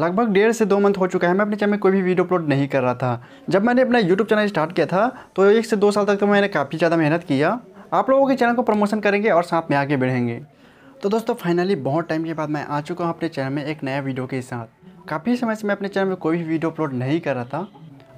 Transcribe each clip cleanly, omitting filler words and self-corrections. लगभग 1.5 से 2 मंथ हो चुका है मैं अपने चैनल में कोई भी वीडियो अपलोड नहीं कर रहा था। जब मैंने अपना यूट्यूब चैनल स्टार्ट किया था तो 1 से 2 साल तक तो मैंने काफ़ी ज़्यादा मेहनत किया। आप लोगों के चैनल को प्रमोशन करेंगे और साथ में आगे बढ़ेंगे। तो दोस्तों फाइनली बहुत टाइम के बाद मैं आ चुका हूँ अपने चैनल में एक नया वीडियो के साथ। काफ़ी समय से मैं अपने चैनल में कोई भी वीडियो अपलोड नहीं कर रहा था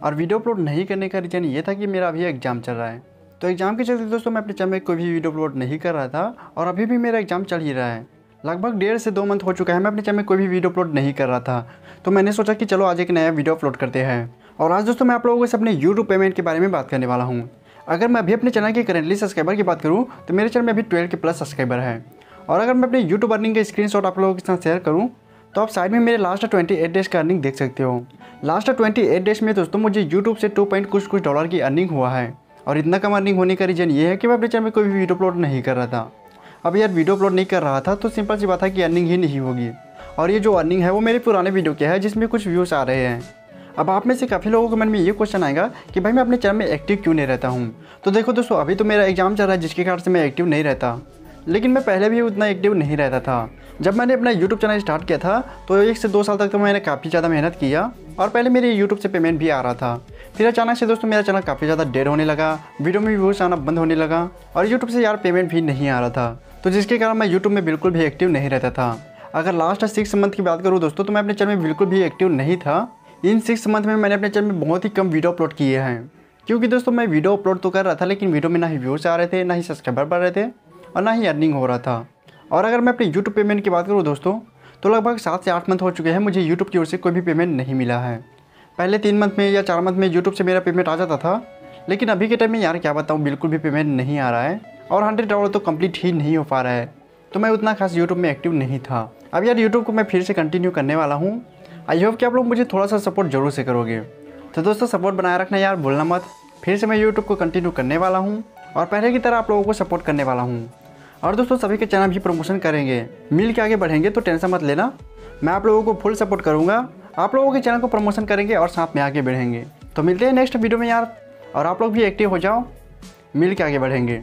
और वीडियो अपलोड नहीं करने का रीज़न ये था कि मेरा अभी एग्ज़ाम चल रहा है। तो एग्ज़ाम के चलते दोस्तों मैं अपने चैनल में कोई भी वीडियो अपलोड नहीं कर रहा था और अभी भी मेरा एग्ज़ाम चल ही रहा है। लगभग 1.5 से 2 मंथ हो चुका है मैं अपने चैनल में कोई भी वीडियो अपलोड नहीं कर रहा था। तो मैंने सोचा कि चलो आज एक नया वीडियो अपलोड करते हैं। और आज दोस्तों मैं आप लोगों से अपने यूट्यूब पेमेंट के बारे में बात करने वाला हूँ। अगर मैं अभी अपने चैनल के करेंटली सब्सक्राइबर की बात करूँ तो मेरे चैनल में अभी 12K+ सब्सक्राइबर है। और अगर मैं अपने यूट्यूब अर्निंग के स्क्रीनशॉट आप लोगों के साथ शेयर करूँ तो आप साइड में मेरे लास्ट 28 डेज का अर्निंग देख सकते हो। लास्ट 28 डेज में दोस्तों मुझे यूट्यूब से 2 पॉइंट कुछ डॉलर की अर्निंग हुआ है। और इतना कम अर्निंग होने का रीज़न ये है कि मैं अपने चैनल में कोई भी वीडियो अपलोड नहीं कर रहा था। अब यार वीडियो अपलोड नहीं कर रहा था तो सिंपल सी बात है कि अर्निंग ही नहीं होगी। और ये जो अर्निंग है वो मेरे पुराने वीडियो के है जिसमें कुछ व्यूज़ आ रहे हैं। अब आप में से काफ़ी लोगों के मन में ये क्वेश्चन आएगा कि भाई मैं अपने चैनल में एक्टिव क्यों नहीं रहता हूँ। तो देखो दोस्तों अभी तो मेरा एग्जाम चल रहा है जिसके कारण से मैं एक्टिव नहीं रहता, लेकिन मैं पहले भी उतना एक्टिव नहीं रहता था। जब मैंने अपना यूट्यूब चैनल स्टार्ट किया था तो 1 से 2 साल तक तो मैंने काफ़ी ज़्यादा मेहनत किया और पहले मेरे यूट्यूब से पेमेंट भी आ रहा था। फिर अचानक से दोस्तों मेरा चैनल काफ़ी ज़्यादा डेड होने लगा, वीडियो में व्यूज आना बंद होने लगा और यूट्यूब से यार पेमेंट भी नहीं आ रहा था, तो जिसके कारण मैं यूट्यूब में बिल्कुल भी एक्टिव नहीं रहता था। अगर लास्ट 6 मंथ की बात करूँ दोस्तों तो मैं अपने चैनल में बिल्कुल भी एक्टिव नहीं था। इन 6 मंथ में मैंने अपने चैनल में बहुत ही कम वीडियो अपलोड किए हैं, क्योंकि दोस्तों मैं वीडियो अपलोड तो कर रहा था लेकिन वीडियो में ना ही व्यूज आ रहे थे, ना ही सब्सक्राइबर बढ़ रहे थे और ना ही अर्निंग हो रहा था। और अगर मैं अपने यूट्यूब पेमेंट की बात करूँ दोस्तों तो लगभग 7 से 8 मंथ हो चुके हैं मुझे यूट्यूब की ओर से कोई भी पेमेंट नहीं मिला है। पहले 3 मंथ में या 4 मंथ में यूट्यूब से मेरा पेमेंट आ जाता था, लेकिन अभी के टाइम में यार क्या बताऊँ बिल्कुल भी पेमेंट नहीं आ रहा है और $100 तो कंप्लीट ही नहीं हो पा रहा है। तो मैं उतना खास यूट्यूब में एक्टिव नहीं था। अब यार यूट्यूब को मैं फिर से कंटिन्यू करने वाला हूँ। आई होप कि आप लोग मुझे थोड़ा सा सपोर्ट जरूर से करोगे। तो दोस्तों सपोर्ट बनाए रखना यार, भूलना मत। फिर से मैं यूट्यूब को कंटिन्यू करने वाला हूँ और पहले की तरह आप लोगों को सपोर्ट करने वाला हूँ। और दोस्तों सभी के चैनल भी प्रमोशन करेंगे, मिल के आगे बढ़ेंगे, तो टेंशन मत लेना। मैं आप लोगों को फुल सपोर्ट करूँगा, आप लोगों के चैनल को प्रमोशन करेंगे और साथ में आगे बढ़ेंगे। तो मिलते हैं नेक्स्ट वीडियो में यार, और आप लोग भी एक्टिव हो जाओ, मिल के आगे बढ़ेंगे।